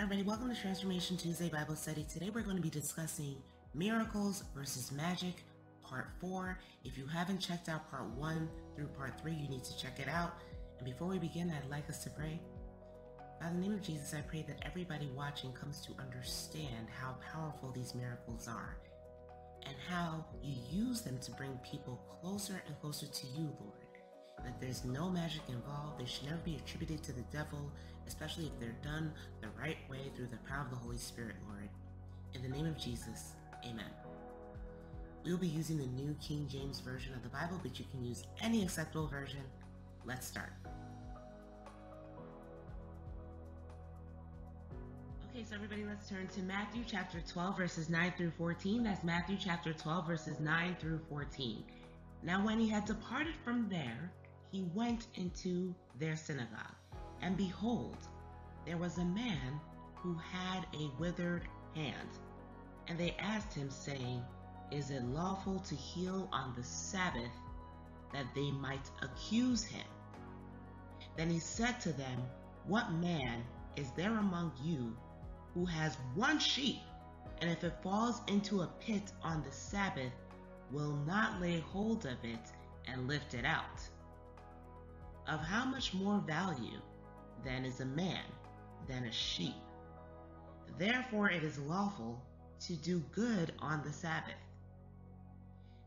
Everybody, welcome to Transformation Tuesday Bible Study. Today we're going to be discussing miracles versus magic, part 4. If you haven't checked out part 1 through part 3, you need to check it out. And before we begin, I'd like us to pray. By the name of Jesus, I pray that everybody watching comes to understand how powerful these miracles are and how you use them to bring people closer and closer to you, Lord. That there's no magic involved. They should never be attributed to the devil, especially if they're done the right way through the power of the Holy Spirit, Lord. In the name of Jesus, amen. We will be using the New King James Version of the Bible, but you can use any acceptable version. Let's start. Okay, so everybody, let's turn to Matthew chapter 12, verses 9 through 14. That's Matthew chapter 12, verses 9 through 14. Now when he had departed from there, he went into their synagogue, and behold, there was a man who had a withered hand. And they asked him, saying, Is it lawful to heal on the Sabbath, that they might accuse him? Then he said to them, What man is there among you who has one sheep, and if it falls into a pit on the Sabbath, will not lay hold of it and lift it out? Of how much more value then is a man than a sheep? Therefore it is lawful to do good on the Sabbath.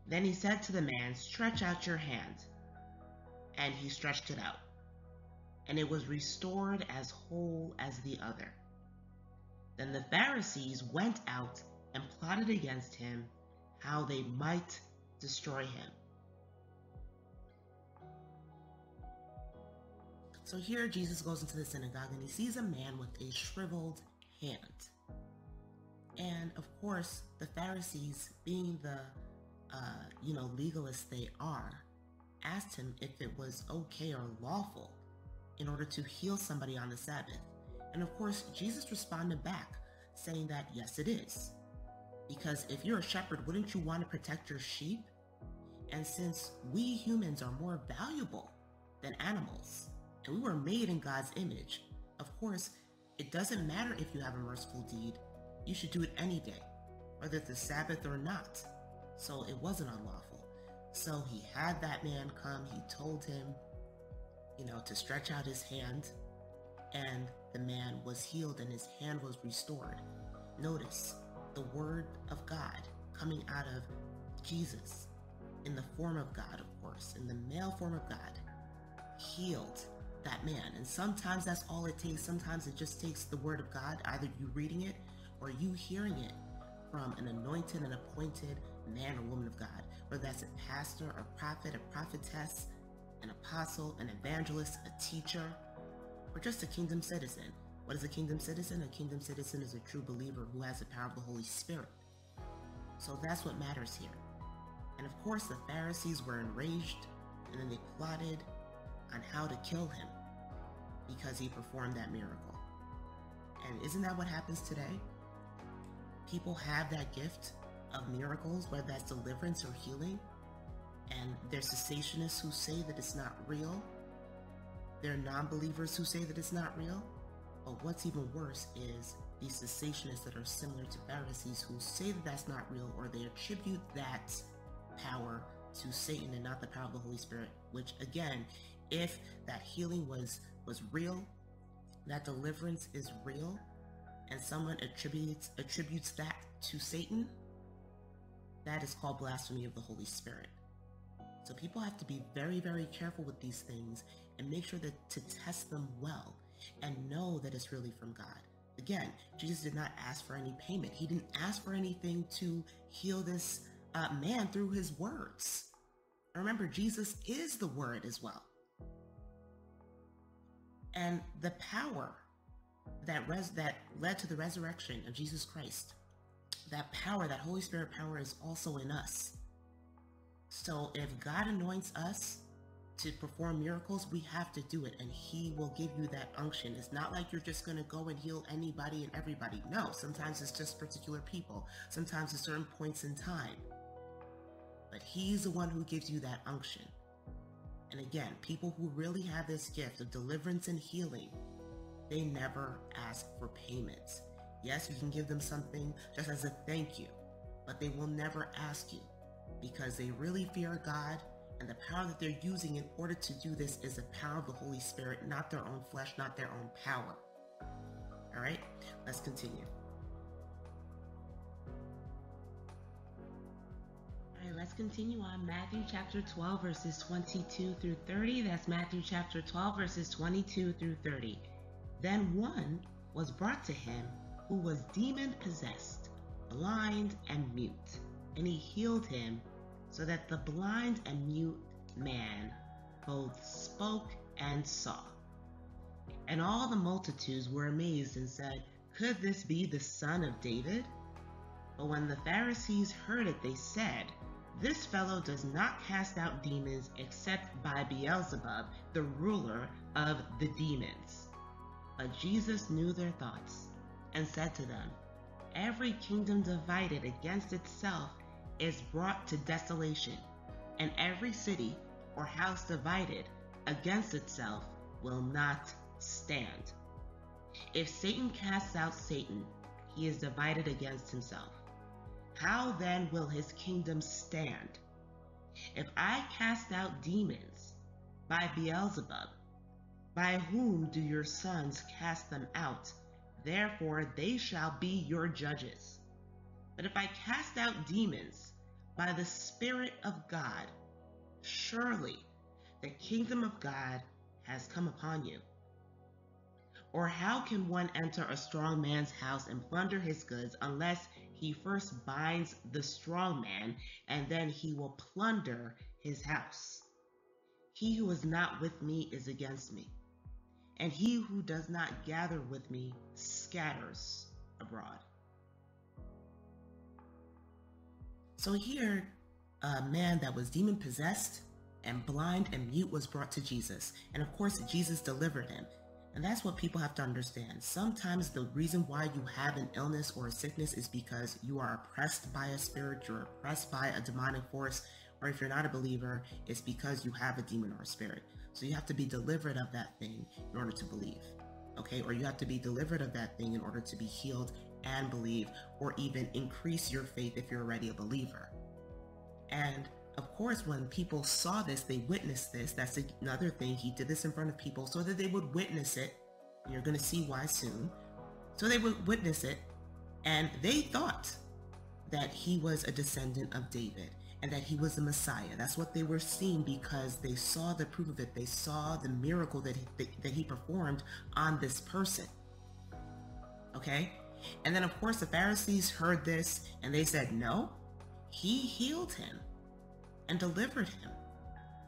Then he said to the man, Stretch out your hand. And he stretched it out, and it was restored as whole as the other. Then the Pharisees went out and plotted against him how they might destroy him. So here Jesus goes into the synagogue and he sees a man with a shriveled hand. And of course, the Pharisees, being the legalists they are, asked him if it was okay or lawful in order to heal somebody on the Sabbath. And of course, Jesus responded back saying that yes, it is. Because if you're a shepherd, wouldn't you want to protect your sheep? And since we humans are more valuable than animals, and we were made in God's image, of course, it doesn't matter if you have a merciful deed. You should do it any day, whether it's the Sabbath or not. So it wasn't unlawful. So he had that man come. He told him, to stretch out his hand, and the man was healed and his hand was restored. Notice the word of God coming out of Jesus in the form of God, of course, in the male form of God, healed that man. And sometimes that's all it takes. Sometimes it just takes the word of God, either you reading it or you hearing it from an anointed and appointed man or woman of God, whether that's a pastor, a prophet, a prophetess, an apostle, an evangelist, a teacher, or just a kingdom citizen. What is a kingdom citizen? A kingdom citizen is a true believer who has the power of the Holy Spirit. So that's what matters here. And of course, the Pharisees were enraged, and then they plotted on how to kill him because he performed that miracle. And isn't that what happens today? People have that gift of miracles, whether that's deliverance or healing, and there's cessationists who say that it's not real. There are non-believers who say that it's not real. But what's even worse is these cessationists that are similar to Pharisees who say that that's not real, or they attribute that power to Satan and not the power of the Holy Spirit, which again, if that healing was real, that deliverance is real, and someone attributes that to Satan, that is called blasphemy of the Holy Spirit. So people have to be very, very careful with these things and make sure that to test them well and know that it's really from God. Again, Jesus did not ask for any payment. He didn't ask for anything to heal this man through his words. Remember, Jesus is the word as well. And the power that led to the resurrection of Jesus Christ, that power, that Holy Spirit power, is also in us. So if God anoints us to perform miracles, we have to do it, and he will give you that unction. It's not like you're just going to go and heal anybody and everybody. No, sometimes it's just particular people. Sometimes it's certain points in time. But he's the one who gives you that unction. And again, people who really have this gift of deliverance and healing, they never ask for payments. Yes, you can give them something just as a thank you, but they will never ask you because they really fear God, and the power that they're using in order to do this is the power of the Holy Spirit, not their own flesh, not their own power. All right, let's continue. Let's continue on Matthew chapter 12 verses 22 through 30. That's Matthew chapter 12 verses 22 through 30. Then one was brought to him who was demon possessed, blind and mute, and he healed him so that the blind and mute man both spoke and saw. And all the multitudes were amazed and said, "Could this be the son of David?" But when the Pharisees heard it, they said, "This fellow does not cast out demons except by Beelzebub, the ruler of the demons." But Jesus knew their thoughts and said to them, "Every kingdom divided against itself is brought to desolation, and every city or house divided against itself will not stand. If Satan casts out Satan, he is divided against himself. How then will his kingdom stand? If I cast out demons by Beelzebub, by whom do your sons cast them out? Therefore they shall be your judges. But if I cast out demons by the Spirit of God, surely the kingdom of God has come upon you. Or how can one enter a strong man's house and plunder his goods unless he first binds the strong man, and then he will plunder his house? He who is not with me is against me, and he who does not gather with me scatters abroad." So here, a man that was demon possessed and blind and mute was brought to Jesus. And of course, Jesus delivered him. And that's what people have to understand. Sometimes the reason why you have an illness or a sickness is because you are oppressed by a spirit, you're oppressed by a demonic force, or if you're not a believer, it's because you have a demon or a spirit. So you have to be delivered of that thing in order to believe, okay? Or you have to be delivered of that thing in order to be healed and believe, or even increase your faith if you're already a believer. And of course, when people saw this, they witnessed this. That's another thing. He did this in front of people so that they would witness it. And you're going to see why soon. So they would witness it. And they thought that he was a descendant of David and that he was the Messiah. That's what they were seeing because they saw the proof of it. They saw the miracle that he performed on this person. Okay? And then, of course, the Pharisees heard this and they said, "No, he healed him and delivered him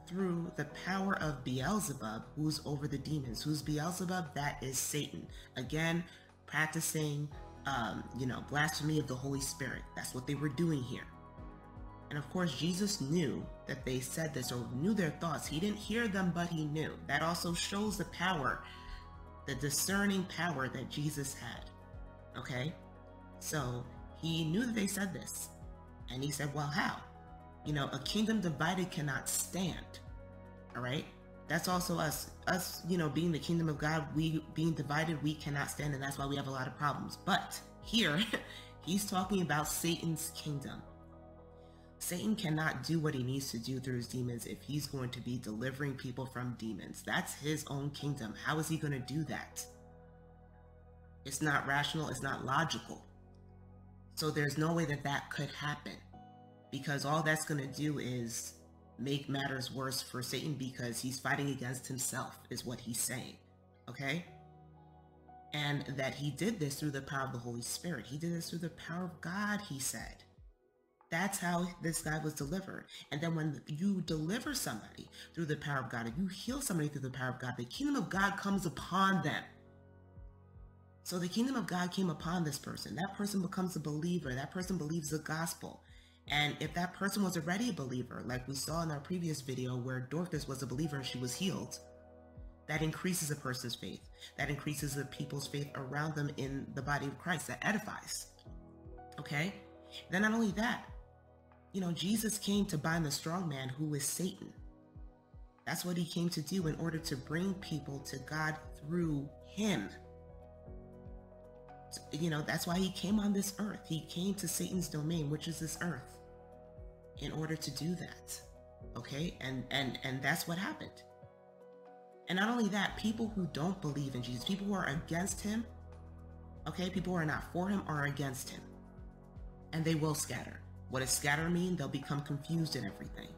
through the power of Beelzebub, who's over the demons." Who's Beelzebub? That is Satan. Again, practicing, blasphemy of the Holy Spirit. That's what they were doing here. And of course, Jesus knew that they said this or knew their thoughts. He didn't hear them, but he knew. That also shows the power, the discerning power that Jesus had. Okay? So he knew that they said this. And he said, "Well, how? A kingdom divided cannot stand." All right. That's also us, being the kingdom of God, we being divided, we cannot stand. And that's why we have a lot of problems. But here he's talking about Satan's kingdom. Satan cannot do what he needs to do through his demons if he's going to be delivering people from demons. That's his own kingdom. How is he going to do that? It's not rational. It's not logical. So there's no way that could happen, because all that's going to do is make matters worse for Satan, because he's fighting against himself is what he's saying, okay? And that he did this through the power of the Holy Spirit. He did this through the power of God, he said. That's how this guy was delivered. And then when you deliver somebody through the power of God, if you heal somebody through the power of God, the kingdom of God comes upon them. So the kingdom of God came upon this person. That person becomes a believer. That person believes the gospel. And if that person was already a believer, like we saw in our previous video where Dorcas was a believer and she was healed, that increases a person's faith. That increases the people's faith around them in the body of Christ. That edifies. Okay? Then not only that, Jesus came to bind the strong man, who is Satan. That's what he came to do in order to bring people to God through him. You know, that's why he came on this earth. He came to Satan's domain, which is this earth, in order to do that. Okay? And that's what happened. And not only that, people who don't believe in Jesus, people who are against him, okay, people who are not for him are against him. And they will scatter. What does scatter mean? They'll become confused in everything.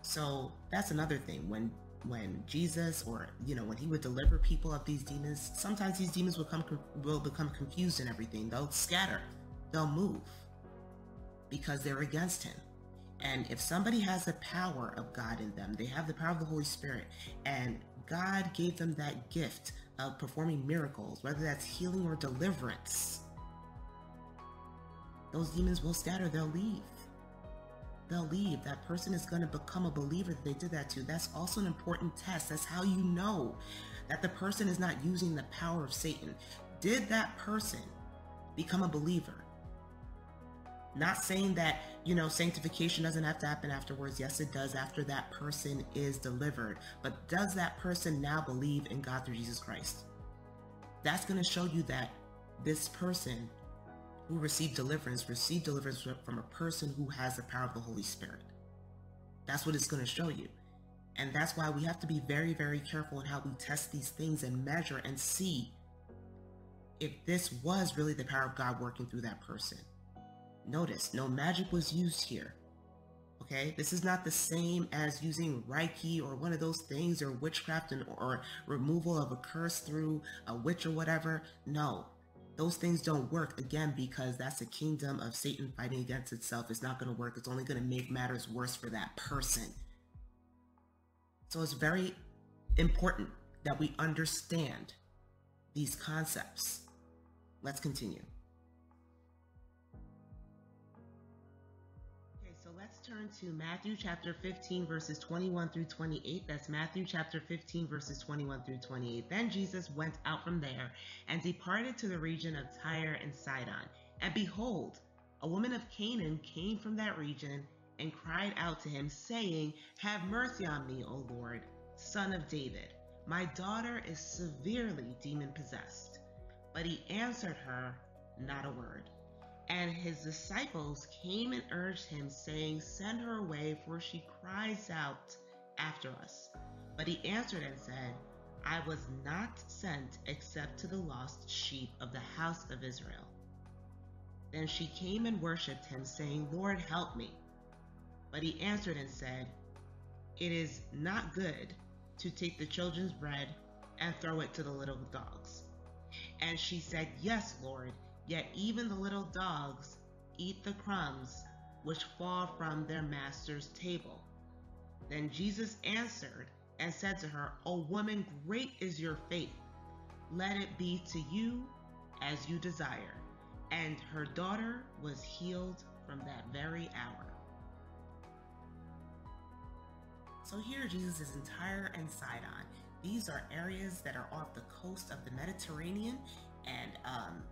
So that's another thing. When Jesus, or, you know, when he would deliver people of these demons, sometimes these demons will become confused in everything. They'll scatter, they'll move, because they're against him. And if somebody has the power of God in them, they have the power of the Holy Spirit, and God gave them that gift of performing miracles, whether that's healing or deliverance, those demons will scatter, they'll leave. They'll leave. That person is going to become a believer that they did that to. That's also an important test. That's how you know that the person is not using the power of Satan. Did that person become a believer? Not saying that, you know, sanctification doesn't have to happen afterwards. Yes, it does, after that person is delivered. But does that person now believe in God through Jesus Christ? That's going to show you that this person who received deliverance from a person who has the power of the Holy Spirit. That's what it's going to show you. And that's why we have to be very, very careful in how we test these things and measure and see if this was really the power of God working through that person. Notice, no magic was used here. Okay? This is not the same as using Reiki or one of those things, or witchcraft, and, or removal of a curse through a witch or whatever. No. Those things don't work, again, because that's the kingdom of Satan fighting against itself. It's not going to work. It's only going to make matters worse for that person. So it's very important that we understand these concepts. Let's continue. Okay, so let's turn to Matthew chapter 15, verses 21 through 28. That's Matthew chapter 15, verses 21 through 28. Then Jesus went out from there and departed to the region of Tyre and Sidon. And behold, a woman of Canaan came from that region and cried out to him, saying, "Have mercy on me, O Lord, son of David. My daughter is severely demon-possessed." But he answered her not a word. And his disciples came and urged him, saying, "Send her away, for she cries out after us." But he answered and said, "I was not sent except to the lost sheep of the house of Israel." Then she came and worshipped him, saying, "Lord, help me." But he answered and said, "It is not good to take the children's bread and throw it to the little dogs." And she said, "Yes, Lord, yet even the little dogs eat the crumbs which fall from their master's table." Then Jesus answered and said to her, "O woman, great is your faith. Let it be to you as you desire." And her daughter was healed from that very hour. So here Jesus is in Tyre and Sidon. These are areas that are off the coast of the Mediterranean, and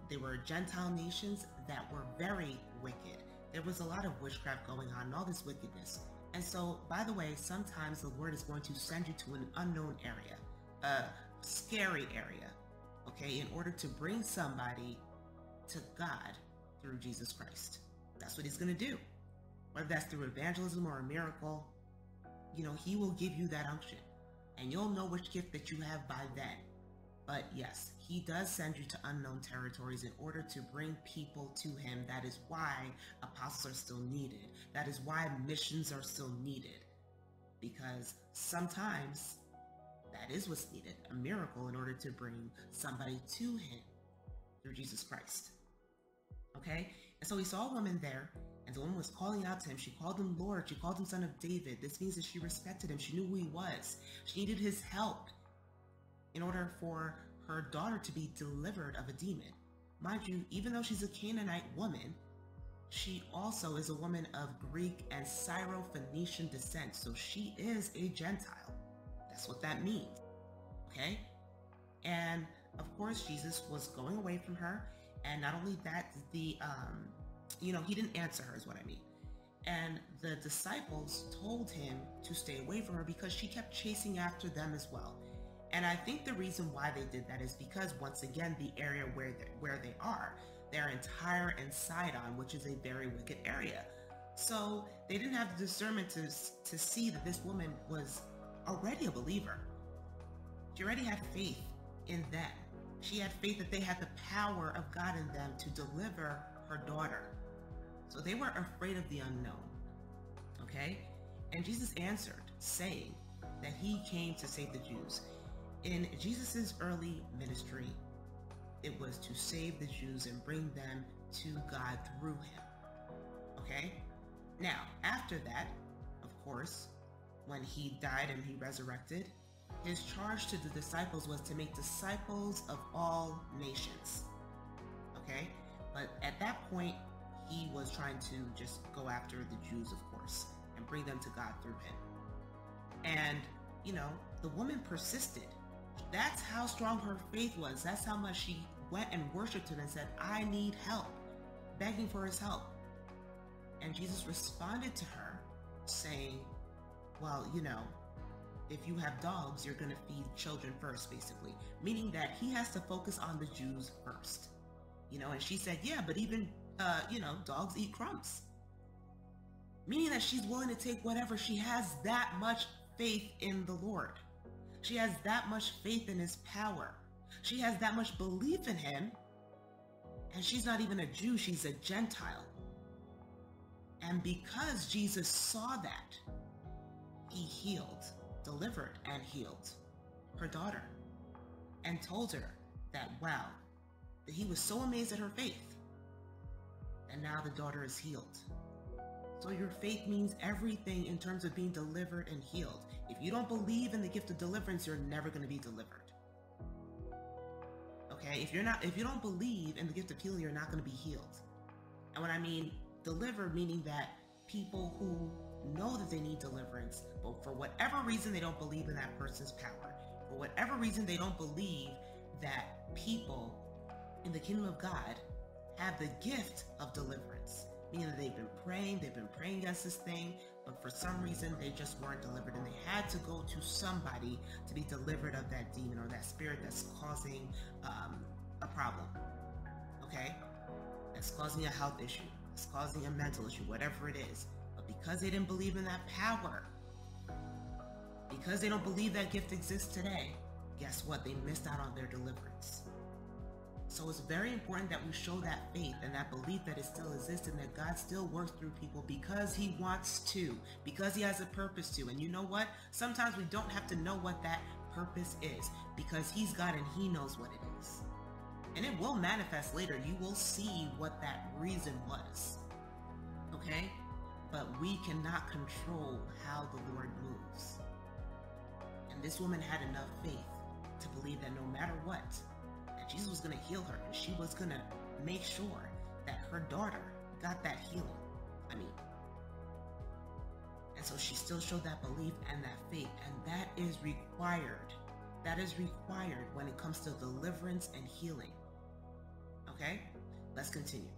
they were Gentile nations that were very wicked. There was a lot of witchcraft going on and all this wickedness. And so, by the way, sometimes the Lord is going to send you to an unknown area, a scary area, okay, in order to bring somebody to God through Jesus Christ. That's what he's going to do. Whether that's through evangelism or a miracle, you know, he will give you that unction. And you'll know which gift that you have by then. But yes, he does send you to unknown territories in order to bring people to him. That is why apostles are still needed. That is why missions are still needed. Because sometimes that is what's needed, a miracle in order to bring somebody to him through Jesus Christ. Okay? And so he saw a woman there, and the woman was calling out to him. She called him Lord. She called him Son of David. This means that she respected him. She knew who he was. She needed his help in order for her daughter to be delivered of a demon. Mind you, even though she's a Canaanite woman, she also is a woman of Greek and Syrophoenician descent. So she is a Gentile. That's what that means. Okay? And of course, Jesus was going away from her. And not only that, the, you know, he didn't answer her, is what I mean. And the disciples told him to stay away from her because she kept chasing after them as well. And I think the reason why they did that is because, once again, the area where they are, they're in Tyre and Sidon, which is a very wicked area. So they didn't have the discernment to see that this woman was already a believer. She already had faith in them. She had faith that they had the power of God in them to deliver her daughter. So they were afraid of the unknown, okay? And Jesus answered, saying that he came to save the Jews. In Jesus's early ministry, it was to save the Jews and bring them to God through him, okay? Now, after that, of course, when he died and he resurrected, his charge to the disciples was to make disciples of all nations, okay? But at that point, he was trying to just go after the Jews, of course, and bring them to God through him. And, you know, the woman persisted. That's how strong her faith was. That's how much she went and worshiped him and said, I need help, begging for his help. And Jesus responded to her saying, well, you know, if you have dogs, you're going to feed children first, basically, meaning that he has to focus on the Jews first, you know. And she said, yeah, but even, you know, dogs eat crumbs, meaning that she's willing to take whatever. She has that much faith in the Lord. She has that much faith in his power. She has that much belief in him. And she's not even a Jew, she's a Gentile. And because Jesus saw that, he healed, delivered and healed her daughter, and told her that, wow, that he was so amazed at her faith. And now the daughter is healed. So your faith means everything in terms of being delivered and healed. If you don't believe in the gift of deliverance, you're never going to be delivered. Okay? If you don't believe in the gift of healing, you're not going to be healed. And when I mean delivered, meaning that people who know that they need deliverance, but for whatever reason, they don't believe in that person's power. For whatever reason, they don't believe that people in the kingdom of God have the gift of deliverance. Meaning that they've been praying against this thing, but for some reason they just weren't delivered and they had to go to somebody to be delivered of that demon or that spirit that's causing a problem, okay? That's causing a health issue, that's causing a mental issue, whatever it is. But because they didn't believe in that power, because they don't believe that gift exists today, guess what? They missed out on their deliverance. So it's very important that we show that faith and that belief that it still exists and that God still works through people because he wants to, because he has a purpose to. And you know what? Sometimes we don't have to know what that purpose is because he's God and he knows what it is. And it will manifest later. You will see what that reason was, okay? But we cannot control how the Lord moves. And this woman had enough faith to believe that no matter what, Jesus was going to heal her, and she was going to make sure that her daughter got that healing. I mean, and so she still showed that belief and that faith, and that is required. That is required when it comes to deliverance and healing. Okay, let's continue.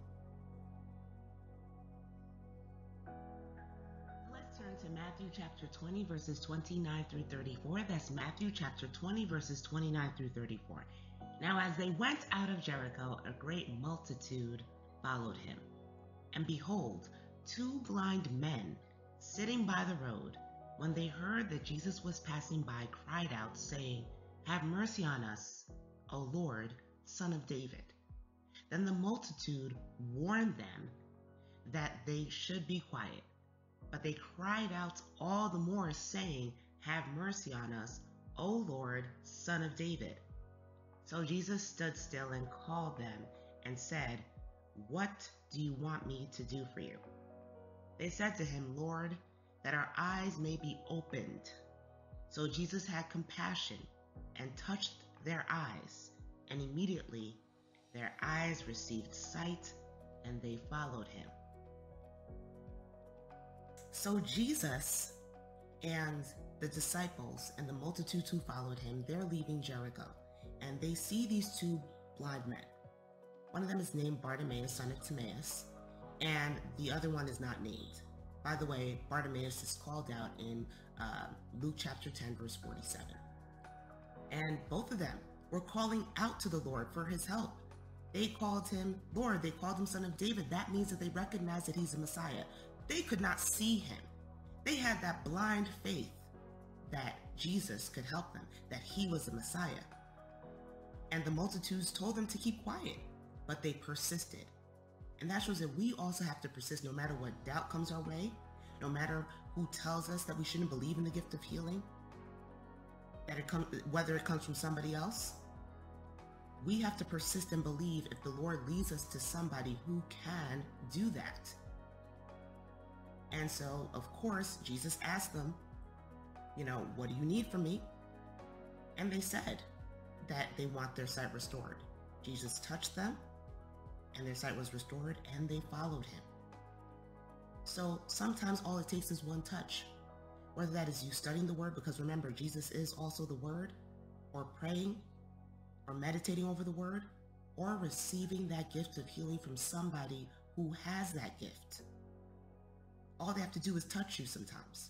Let's turn to Matthew chapter 20, verses 29 through 34. That's Matthew chapter 20, verses 29 through 34. Now as they went out of Jericho, a great multitude followed him. And behold, two blind men sitting by the road, when they heard that Jesus was passing by, cried out, saying, Have mercy on us, O Lord, Son of David. Then the multitude warned them that they should be quiet. But they cried out all the more, saying, Have mercy on us, O Lord, Son of David. So Jesus stood still and called them and said, What do you want me to do for you? They said to him, Lord, that our eyes may be opened. So Jesus had compassion and touched their eyes, and immediately their eyes received sight, and they followed him. So Jesus and the disciples and the multitudes who followed him, they're leaving Jericho. And they see these two blind men. One of them is named Bartimaeus, son of Timaeus, and the other one is not named. By the way, Bartimaeus is called out in Luke chapter 10, verse 47. And And both of them were calling out to the Lord for his help. They called him Lord. They called him Son of David. That means that they recognize that he's the Messiah. They could not see him. They had that blind faith that Jesus could help them, that he was the Messiah. And the multitudes told them to keep quiet, but they persisted. And that shows that we also have to persist no matter what doubt comes our way, no matter who tells us that we shouldn't believe in the gift of healing, that whether it comes from somebody else. We have to persist and believe if the Lord leads us to somebody who can do that. And so, of course, Jesus asked them, what do you need from me? And they said that they want their sight restored. Jesus touched them, and their sight was restored, and they followed him. So sometimes all it takes is one touch, whether that is you studying the word, because remember, Jesus is also the word, or praying, or meditating over the word, or receiving that gift of healing from somebody who has that gift. All they have to do is touch you sometimes,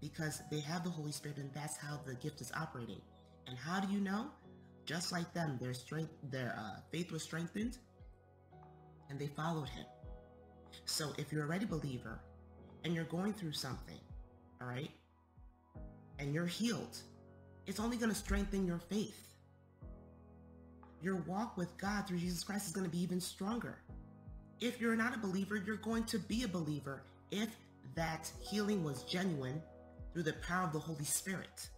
because they have the Holy Spirit, and that's how the gift is operating. And how do you know? Just like them, their faith was strengthened, and they followed him. So if you're already a believer and you're going through something, all right, and you're healed, it's only going to strengthen your faith. Your walk with God through Jesus Christ is going to be even stronger. If you're not a believer, you're going to be a believer if that healing was genuine through the power of the Holy Spirit.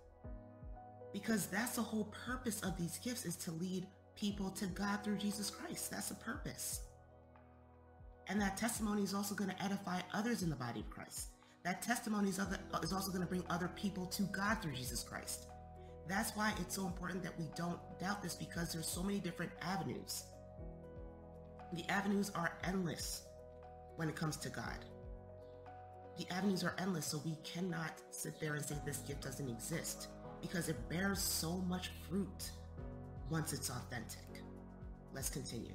Because that's the whole purpose of these gifts, is to lead people to God through Jesus Christ. That's the purpose. And that testimony is also going to edify others in the body of Christ. That testimony is also going to bring other people to God through Jesus Christ. That's why it's so important that we don't doubt this, because there's so many different avenues. The avenues are endless when it comes to God. The avenues are endless, so we cannot sit there and say this gift doesn't exist, because it bears so much fruit once it's authentic. Let's continue.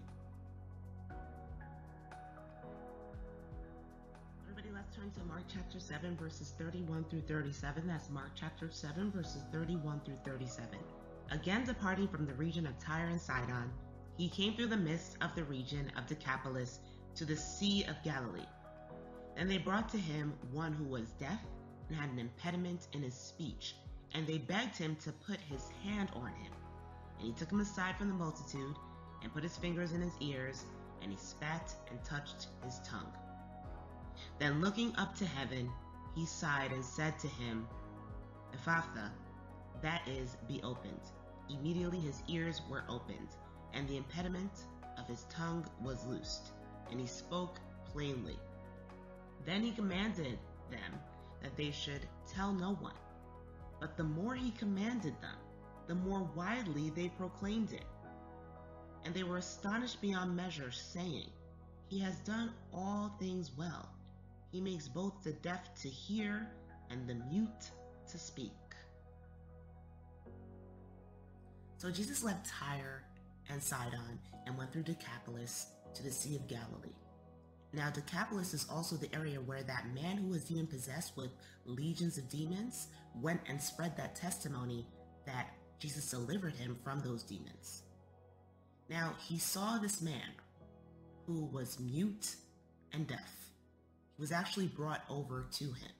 Everybody, let's turn to Mark chapter 7, verses 31 through 37. That's Mark chapter 7, verses 31 through 37. Again, departing from the region of Tyre and Sidon, he came through the midst of the region of Decapolis to the Sea of Galilee. And they brought to him one who was deaf and had an impediment in his speech, and they begged him to put his hand on him. And he took him aside from the multitude, and put his fingers in his ears, and he spat and touched his tongue. Then looking up to heaven, he sighed and said to him, Ephatha, that is, be opened. Immediately his ears were opened, and the impediment of his tongue was loosed, and he spoke plainly. Then he commanded them that they should tell no one. But the more he commanded them, the more widely they proclaimed it. And they were astonished beyond measure, saying, He has done all things well. He makes both the deaf to hear and the mute to speak. So Jesus left Tyre and Sidon and went through Decapolis to the Sea of Galilee. Now, Decapolis is also the area where that man who was demon-possessed with legions of demons went and spread that testimony that Jesus delivered him from those demons. Now, he saw this man who was mute and deaf. He was actually brought over to him,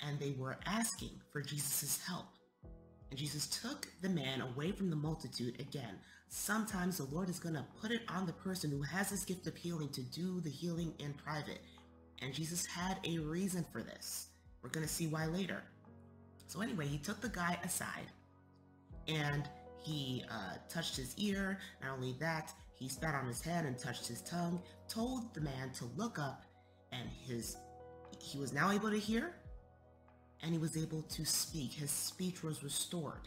and they were asking for Jesus' help. And Jesus took the man away from the multitude. Again, sometimes the Lord is going to put it on the person who has this gift of healing to do the healing in private. And Jesus had a reason for this. We're going to see why later. So anyway, he took the guy aside, and he touched his ear. Not only that, he spat on his head and touched his tongue, told the man to look up, and he was now able to hear. And he was able to speak. His speech was restored.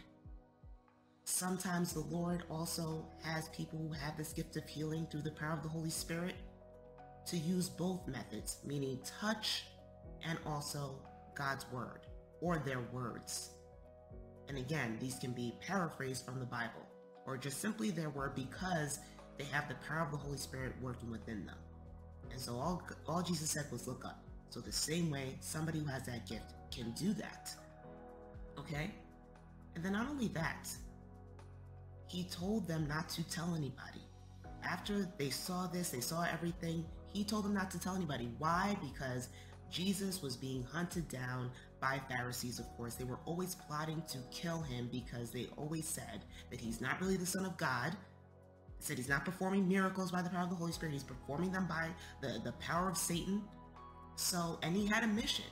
Sometimes the Lord also has people who have this gift of healing through the power of the Holy Spirit to use both methods, meaning touch and also God's word or their words. And again, these can be paraphrased from the Bible or just simply their word, because they have the power of the Holy Spirit working within them. And so all Jesus said was look up. So the same way, somebody who has that gift can do that, okay? And then not only that, he told them not to tell anybody. After they saw this, they saw everything, he told them not to tell anybody. Why? Because Jesus was being hunted down by Pharisees, of course. They were always plotting to kill him because they always said that he's not really the Son of God. They said he's not performing miracles by the power of the Holy Spirit. He's performing them by the power of Satan. So, and he had a mission.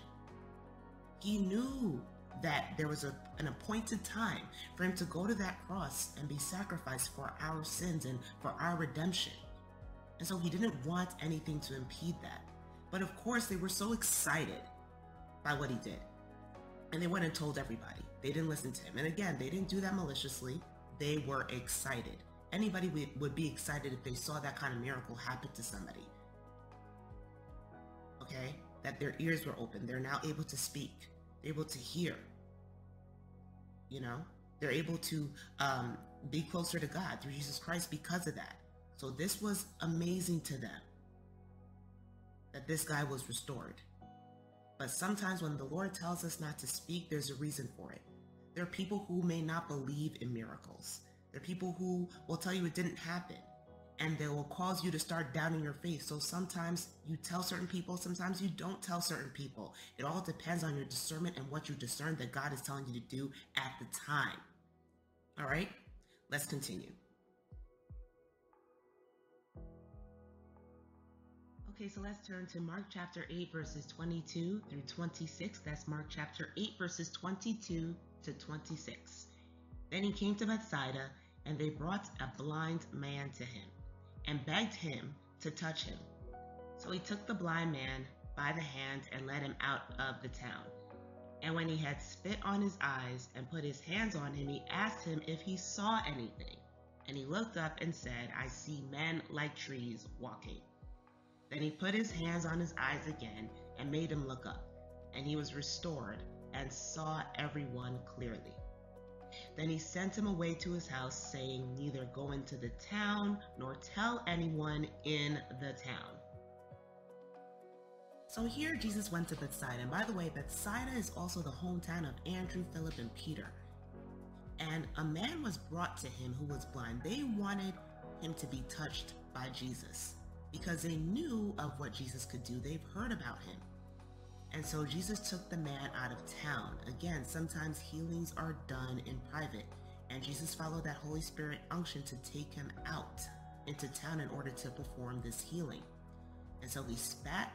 He knew that there was an appointed time for him to go to that cross and be sacrificed for our sins and for our redemption. And so he didn't want anything to impede that. But of course, they were so excited by what he did. And they went and told everybody. They didn't listen to him. And again, they didn't do that maliciously. They were excited. Anybody would be excited if they saw that kind of miracle happen to somebody. Okay? That their ears were open. They're now able to speak. They're able to hear. You know? They're able to be closer to God through Jesus Christ because of that. So this was amazing to them, that this guy was restored. But sometimes when the Lord tells us not to speak, there's a reason for it. There are people who may not believe in miracles. There are people who will tell you it didn't happen, and they will cause you to start doubting your faith. So sometimes you tell certain people, sometimes you don't tell certain people. It all depends on your discernment and what you discern that God is telling you to do at the time. All right, let's continue. Okay, so let's turn to Mark chapter 8, verses 22 through 26. That's Mark chapter 8, verses 22 to 26. Then he came to Bethsaida, and they brought a blind man to him and begged him to touch him. So he took the blind man by the hand and led him out of the town. And when he had spit on his eyes and put his hands on him, he asked him if he saw anything. And he looked up and said, "I see men like trees walking." Then he put his hands on his eyes again and made him look up, and he was restored and saw everyone clearly. Then he sent him away to his house, saying, "Neither go into the town nor tell anyone in the town." So here Jesus went to Bethsaida. And by the way, Bethsaida is also the hometown of Andrew, Philip, and Peter. And a man was brought to him who was blind. They wanted him to be touched by Jesus, because they knew of what Jesus could do. They've heard about him. And so Jesus took the man out of town. Again, sometimes healings are done in private, and Jesus followed that Holy Spirit unction to take him out into town in order to perform this healing. And so he spat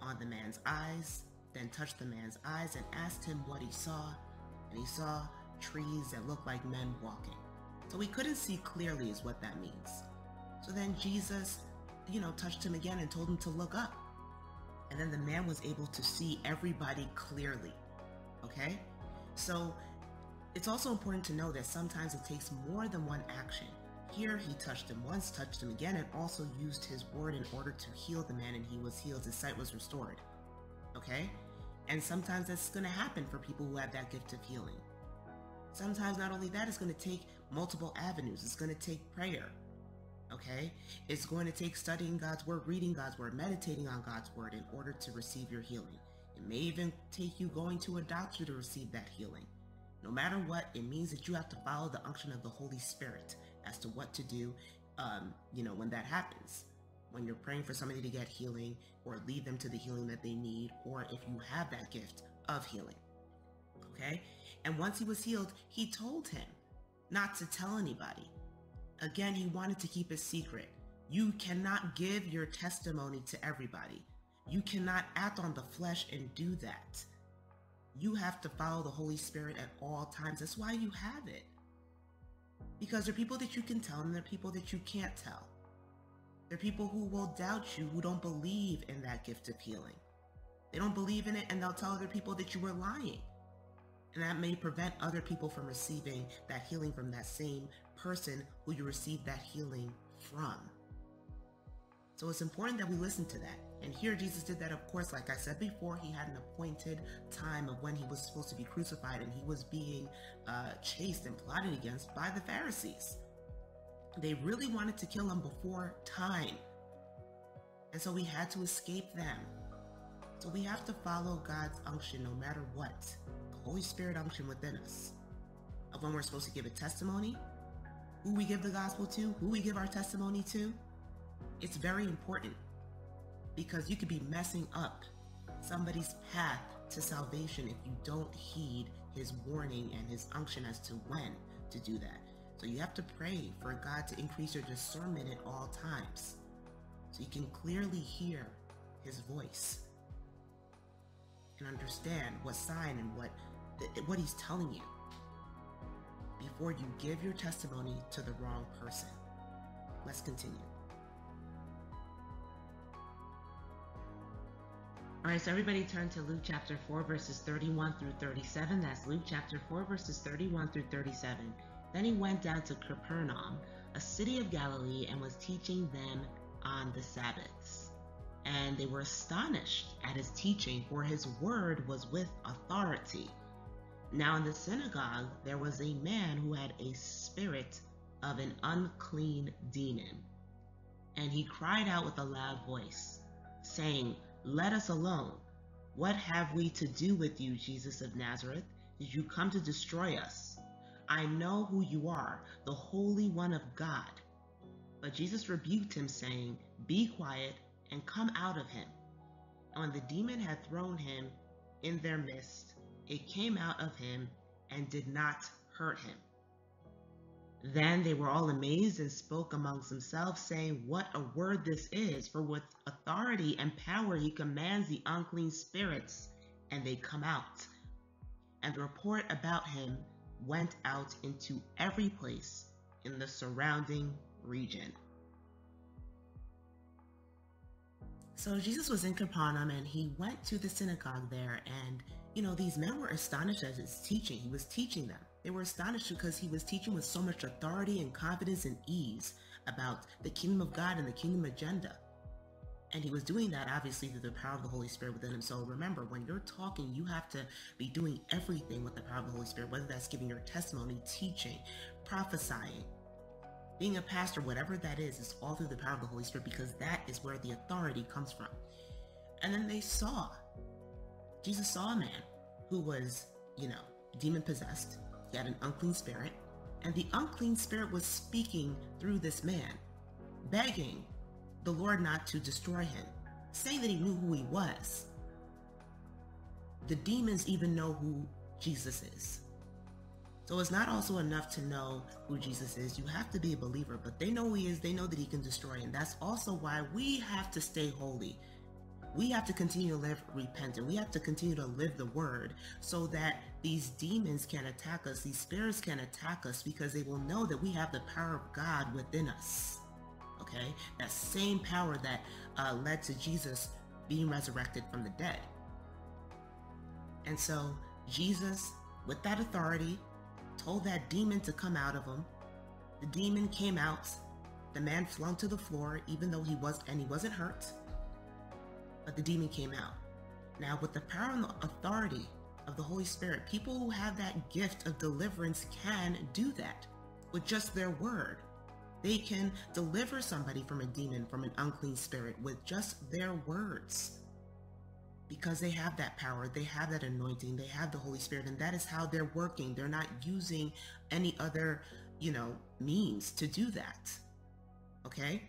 on the man's eyes, then touched the man's eyes and asked him what he saw. And he saw trees that looked like men walking. So he couldn't see clearly is what that means. So then Jesus, you know, touched him again and told him to look up. And then the man was able to see everybody clearly. Okay? So it's also important to know that sometimes it takes more than one action. Here he touched him once, touched him again, and also used his word in order to heal the man, and he was healed. His sight was restored. Okay? And sometimes that's going to happen for people who have that gift of healing. Sometimes not only that, it's going to take multiple avenues. It's going to take prayer. Okay, it's going to take studying God's word, reading God's word, meditating on God's word in order to receive your healing. It may even take you going to a doctor to receive that healing. No matter what, it means that you have to follow the unction of the Holy Spirit as to what to do, you know, when that happens. When you're praying for somebody to get healing or lead them to the healing that they need, or if you have that gift of healing. Okay, and once he was healed, he told him not to tell anybody. Again, he wanted to keep it secret. You cannot give your testimony to everybody. You cannot act on the flesh and do that. You have to follow the Holy Spirit at all times. That's why you have it. Because there are people that you can tell, and there are people that you can't tell. There are people who will doubt you, who don't believe in that gift of healing. They don't believe in it, and they'll tell other people that you were lying. And that may prevent other people from receiving that healing from that same person who you received that healing from. So it's important that we listen to that. And here Jesus did that, of course, like I said before, he had an appointed time of when he was supposed to be crucified, and he was being chased and plotted against by the Pharisees. They really wanted to kill him before time. And so he had to escape them. So we have to follow God's unction no matter what. The Holy Spirit unction within us of when we're supposed to give a testimony, who we give the gospel to, who we give our testimony to, it's very important, because you could be messing up somebody's path to salvation if you don't heed his warning and his unction as to when to do that. So you have to pray for God to increase your discernment at all times, so you can clearly hear his voice and understand what sign and what he's telling you before you give your testimony to the wrong person. Let's continue. All right, so everybody turn to Luke chapter 4, verses 31 through 37. That's Luke chapter 4, verses 31 through 37. Then he went down to Capernaum, a city of Galilee, and was teaching them on the Sabbaths. And they were astonished at his teaching, for his word was with authority. Now in the synagogue there was a man who had a spirit of an unclean demon. And he cried out with a loud voice, saying, "Let us alone. What have we to do with you, Jesus of Nazareth? Did you come to destroy us? I know who you are, the Holy One of God." But Jesus rebuked him, saying, "Be quiet, and come out of him." And when the demon had thrown him in their midst, it came out of him and did not hurt him. Then they were all amazed and spoke amongst themselves, saying, "What a word this is! For with authority and power he commands the unclean spirits, and they come out." And the report about him went out into every place in the surrounding region. So Jesus was in Capernaum, and he went to the synagogue there, and these men were astonished at his teaching. He was teaching them. They were astonished because he was teaching with so much authority and confidence and ease about the kingdom of God and the kingdom agenda. And he was doing that obviously through the power of the Holy Spirit within him. So remember, when you're talking, you have to be doing everything with the power of the Holy Spirit, whether that's giving your testimony, teaching, prophesying, being a pastor, whatever that is, it's all through the power of the Holy Spirit, because that is where the authority comes from. And then Jesus saw a man who was, demon possessed. He had an unclean spirit, and the unclean spirit was speaking through this man, begging the Lord not to destroy him, saying that he knew who he was. The demons even know who Jesus is. So it's not also enough to know who Jesus is. You have to be a believer, but they know who he is. They know that he can destroy. And that's also why we have to stay holy. We have to continue to live repentant. We have to continue to live the word, so that these demons can attack us. These spirits can attack us, because they will know that we have the power of God within us. Okay? That same power that led to Jesus being resurrected from the dead. And so Jesus, with that authority, told that demon to come out of him. The demon came out. The man flung to the floor, even though he wasn't hurt. But the demon came out. Now, with the power and the authority of the Holy Spirit, people who have that gift of deliverance can do that with just their word. They can deliver somebody from a demon, from an unclean spirit, with just their words, because they have that power, they have that anointing, they have the Holy Spirit, and that is how they're working. They're not using any other, means to do that. Okay?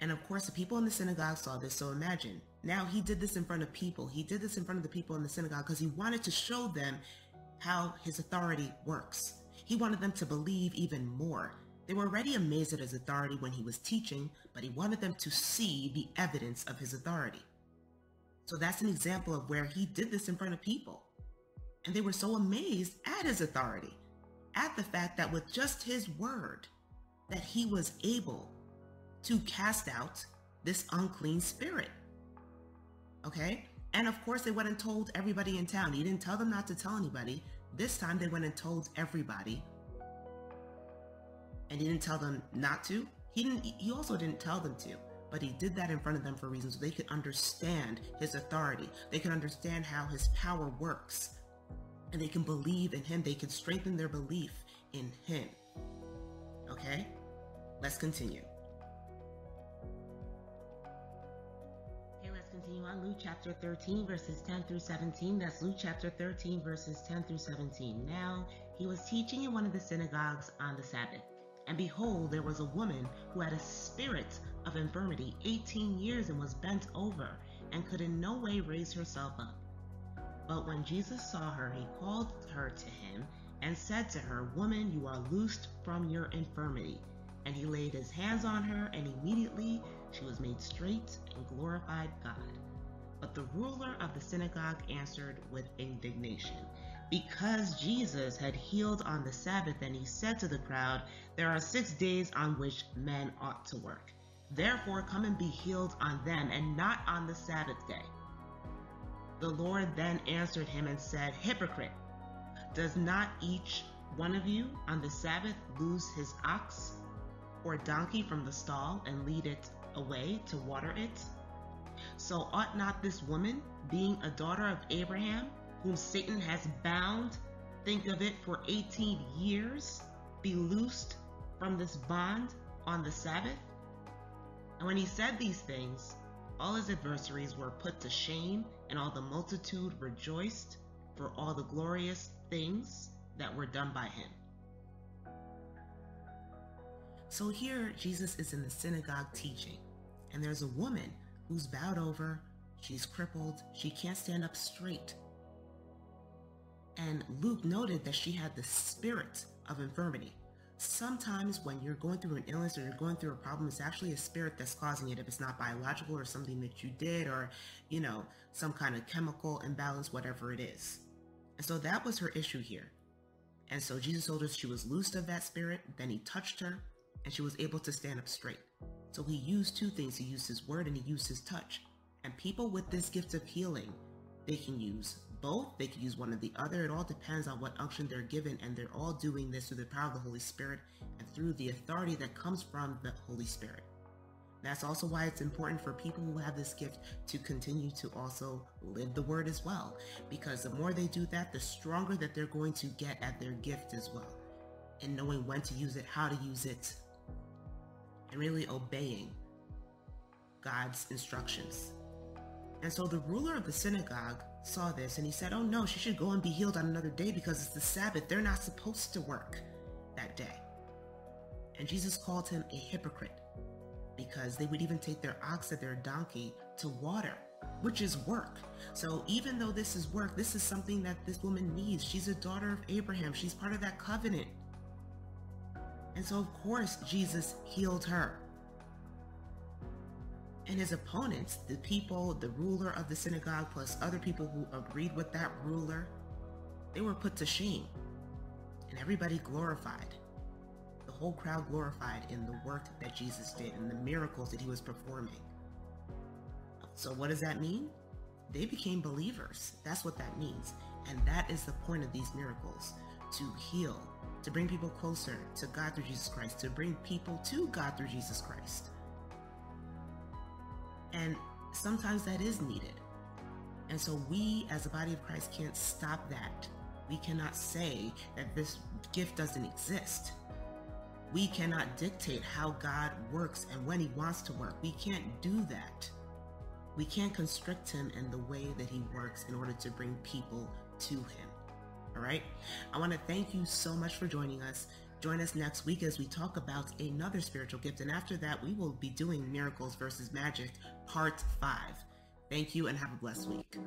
And of course, the people in the synagogue saw this. So imagine, now he did this in front of people. He did this in front of the people in the synagogue because he wanted to show them how his authority works. He wanted them to believe even more. They were already amazed at his authority when he was teaching, but he wanted them to see the evidence of his authority. So that's an example of where he did this in front of people. And they were so amazed at his authority, at the fact that with just his word, that he was able to cast out this unclean spirit. Okay? And of course, they went and told everybody in town. He didn't tell them not to tell anybody. This time they went and told everybody. And he didn't tell them not to. He also didn't tell them to, but he did that in front of them for reasons so they could understand his authority. They could understand how his power works, and they can believe in him. They can strengthen their belief in him. Okay? Let's continue. Continue on Luke chapter 13 verses 10 through 17. That's Luke chapter 13 verses 10 through 17. Now he was teaching in one of the synagogues on the Sabbath, And behold, there was a woman who had a spirit of infirmity 18 years, and was bent over, and could in no way raise herself up. But when Jesus saw her, he called her to him, and said to her, Woman, you are loosed from your infirmity. And he laid his hands on her, and immediately she was made straight and glorified God. But the ruler of the synagogue answered with indignation, because Jesus had healed on the Sabbath. And he said to the crowd, There are 6 days on which men ought to work. Therefore come and be healed on them, and not on the Sabbath day. The Lord then answered him and said, Hypocrite, does not each one of you on the Sabbath loose his ox or donkey from the stall, and lead it away to water it? So ought not this woman, being a daughter of Abraham, whom Satan has bound, think of it, for 18 years, be loosed from this bond on the Sabbath? And when he said these things, all his adversaries were put to shame, and all the multitude rejoiced for all the glorious things that were done by him. So here Jesus is in the synagogue teaching, and there's a woman who's bowed over, she's crippled, she can't stand up straight. And Luke noted that she had the spirit of infirmity. Sometimes when you're going through an illness or you're going through a problem, it's actually a spirit that's causing it, if it's not biological or something that you did, or, you know, some kind of chemical imbalance, whatever it is. And so that was her issue here. And so Jesus told her she was loosed of that spirit. Then he touched her, and she was able to stand up straight. So he used two things. He used his word, and he used his touch. And people with this gift of healing, they can use both. They can use one or the other. It all depends on what unction they're given, and they're all doing this through the power of the Holy Spirit and through the authority that comes from the Holy Spirit. That's also why it's important for people who have this gift to continue to also live the word as well, because the more they do that, the stronger that they're going to get at their gift as well, and knowing when to use it, how to use it, and really obeying God's instructions. And so the ruler of the synagogue saw this, and he said, Oh no, she should go and be healed on another day, because it's the Sabbath. They're not supposed to work that day. And Jesus called him a hypocrite, because they would even take their ox or their donkey to water, which is work. So even though this is work, this is something that this woman needs. She's a daughter of Abraham. She's part of that covenant. And so of course, Jesus healed her. And his opponents, the people, the ruler of the synagogue, plus other people who agreed with that ruler, they were put to shame. And everybody glorified. The whole crowd glorified in the work that Jesus did and the miracles that he was performing. So what does that mean? They became believers. That's what that means. And that is the point of these miracles, to heal, to bring people closer to God through Jesus Christ, to bring people to God through Jesus Christ. And sometimes that is needed. And so we, as the body of Christ, can't stop that. We cannot say that this gift doesn't exist. We cannot dictate how God works and when he wants to work. We can't do that. We can't constrict him in the way that he works in order to bring people to him. All right. I want to thank you so much for joining us. Join us next week as we talk about another spiritual gift. And after that, we will be doing Miracles versus Magic, Part 5. Thank you, and have a blessed week.